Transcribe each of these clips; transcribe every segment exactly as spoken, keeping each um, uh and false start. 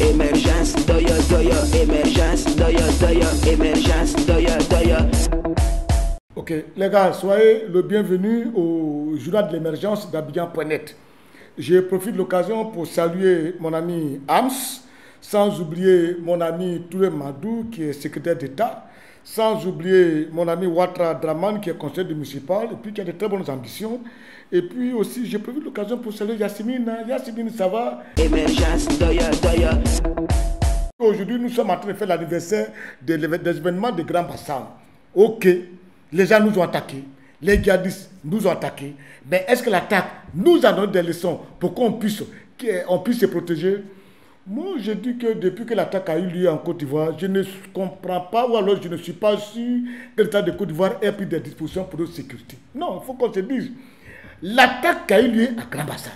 Émergence, doya, doya, émergence, doya, doya, émergence, doya, doya. Ok, les gars, soyez le bienvenu au journal de l'émergence d'Abidjan point net. Je profite de l'occasion pour saluer mon ami Arms, sans oublier mon ami Toure Madou qui est secrétaire d'État, sans oublier mon ami Ouattara Draman qui est conseiller municipal et puis qui a de très bonnes ambitions. Et puis aussi, j'ai prévu l'occasion pour saluer Yassimine. Yassimine, ça va? Aujourd'hui, nous sommes en train de faire l'anniversaire des événements de Grand Bassam. Ok, les gens nous ont attaqués. Les djihadistes nous ont attaqués. Mais est-ce que l'attaque nous a donné des leçons pour qu'on puisse, qu'on puisse se protéger? Moi, je dis que depuis que l'attaque a eu lieu en Côte d'Ivoire, je ne comprends pas, ou alors je ne suis pas sûr que l'État de Côte d'Ivoire ait pris des dispositions pour notre sécurité. Non, il faut qu'on se dise. L'attaque a eu lieu à Grand Bassam,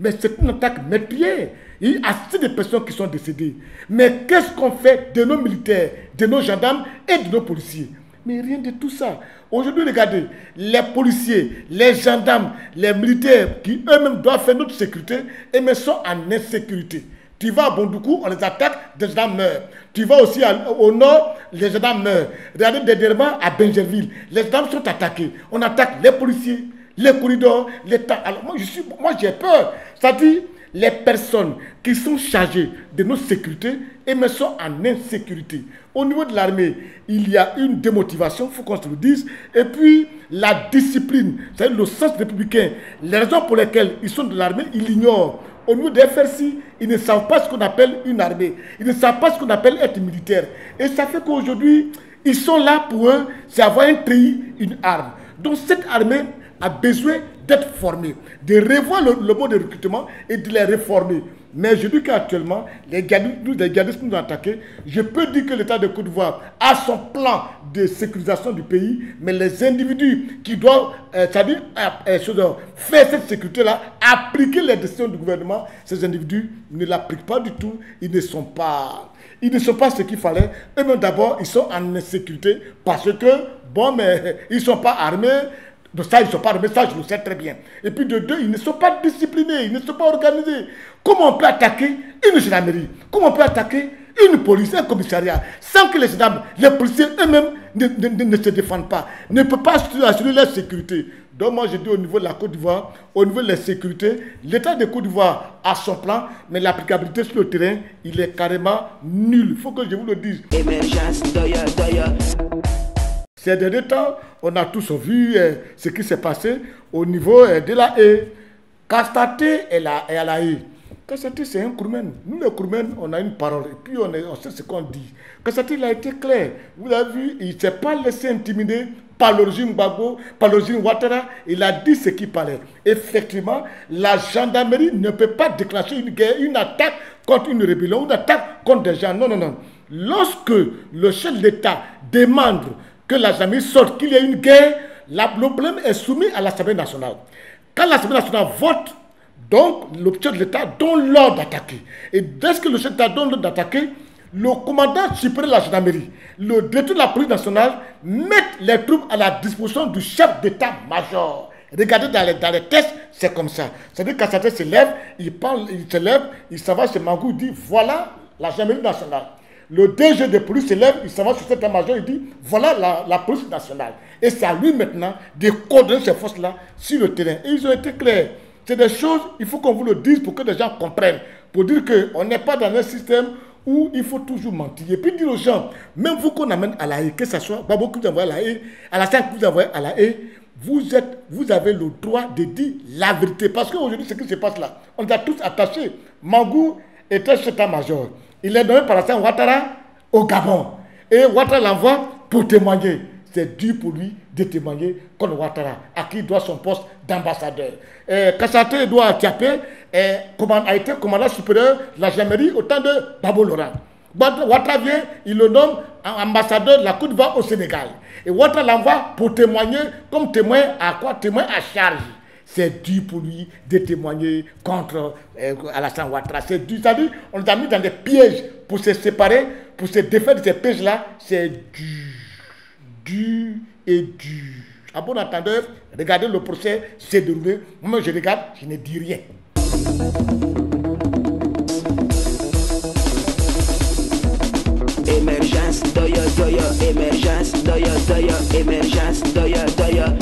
mais c'est une attaque meurtrière. Il y a assez de personnes qui sont décédées. Mais qu'est-ce qu'on fait de nos militaires, de nos gendarmes et de nos policiers? Mais rien de tout ça. Aujourd'hui, regardez, les policiers, les gendarmes, les militaires qui eux-mêmes doivent faire notre sécurité, et mais sont en insécurité. Tu vas à Bondoukou, on les attaque, des gendarmes meurent. Tu vas aussi à, au nord, les gendarmes meurent. Regardez dernièrement à Benjerville, les gendarmes sont attaqués. On attaque les policiers, les corridors, les temps. Alors moi, je suis, moi j'ai peur. C'est-à-dire, les personnes qui sont chargées de notre sécurité et me sont en insécurité. Au niveau de l'armée, il y a une démotivation, il faut qu'on se le dise. Et puis, la discipline, c'est-à-dire le sens républicain, les raisons pour lesquelles ils sont de l'armée, ils l'ignorent. Au niveau des F R C, ils ne savent pas ce qu'on appelle une armée. Ils ne savent pas ce qu'on appelle être militaire. Et ça fait qu'aujourd'hui, ils sont là pour eux, c'est avoir un pays, une arme. Donc cette armée a besoin d'être formée, de revoir le, le mode de recrutement et de les réformer. Mais je dis qu'actuellement, les djihadistes nous ont attaqués. Je peux dire que l'État de Côte d'Ivoire a son plan de sécurisation du pays, mais les individus qui doivent euh, c'est-à-dire, euh, euh, faire cette sécurité-là, appliquer les décisions du gouvernement, ces individus ne l'appliquent pas du tout. Ils ne sont pas, ils ne sont pas ce qu'il fallait. Eux-mêmes d'abord, ils sont en insécurité parce que, bon, mais ils ne sont pas armés. De ça, ils ne sont pas armés, ça je le sais très bien. Et puis de deux, ils ne sont pas disciplinés, ils ne sont pas organisés. Comment on peut attaquer une gendarmerie? Comment on peut attaquer une police, un commissariat, sans que les gendarmes, les policiers eux-mêmes ne, ne, ne, ne se défendent pas, ne peuvent pas assurer leur sécurité? Donc moi je dis au niveau de la Côte d'Ivoire, au niveau de la sécurité, l'État de Côte d'Ivoire a son plan, mais l'applicabilité sur le terrain, il est carrément nul. Il faut que je vous le dise. Émergence, doya, doya. Ces derniers temps, on a tous vu eh, ce qui s'est passé au niveau eh, de la haie. Kastate est à la haie. Kastate, c'est un Kourmène. Nous, les Kourmènes, on a une parole et puis on, est, on sait ce qu'on dit. Kastate, il a été clair. Vous avez vu, il ne s'est pas laissé intimider par l'origine Mbago, par l'origine Ouattara. Il a dit ce qu'il parlait. Effectivement, la gendarmerie ne peut pas déclencher une guerre, une attaque contre une rébellion, une attaque contre des gens. Non, non, non. Lorsque le chef d'État demande que la gendarmerie sorte, qu'il y ait une guerre, la, le problème est soumis à l'Assemblée nationale. Quand l'Assemblée nationale vote, donc le chef de l'État donne l'ordre d'attaquer. Et dès que le chef de l'État donne l'ordre d'attaquer, le commandant supprime la gendarmerie, le directeur de la police nationale met les troupes à la disposition du chef d'État-major. Regardez dans les, dans les tests, c'est comme ça. C'est-à-dire que Kastate se lève, il parle, il se lève, il s'en va chez Mbago, il dit voilà la gendarmerie nationale. Le D G de police s'élève, il s'en va sur cet état-major, il dit voilà la, la police nationale. Et c'est à lui maintenant de coordonner ces forces-là sur le terrain. Et ils ont été clairs. C'est des choses, il faut qu'on vous le dise pour que les gens comprennent. Pour dire qu'on n'est pas dans un système où il faut toujours mentir. Et puis dire aux gens, même vous qu'on amène à la haie, que ce soit Babou que vous envoyez à la haie, Alassane que vous envoyez à la haie, vous, êtes, vous avez le droit de dire la vérité. Parce qu'aujourd'hui, ce qui se passe là, on les a tous attachés. Mbago était chef d'état-major. Il est nommé par Alassane Ouattara au Gabon. Et Ouattara l'envoie pour témoigner. C'est dur pour lui de témoigner contre Ouattara, à qui il doit son poste d'ambassadeur. Kastate Edouard Tiapé a été commandant supérieur de la gendarmerie au temps de Babou Laurent. Ouattara vient, il le nomme ambassadeur de la Côte d'Ivoire au Sénégal. Et Ouattara l'envoie pour témoigner comme témoin à quoi? Témoin à charge. C'est dur pour lui de témoigner contre euh, Alassane Ouattara. C'est dur. C'est-à-dire, on les a mis dans des pièges pour se séparer, pour se défaire de ces pièges-là. C'est dur, dur et dur. À bon entendeur, regardez le procès s'est déroulé. Moi, je regarde, je ne dis rien. Émergence, doya, doya, émergence, doya, doya, émergence, doya, doya.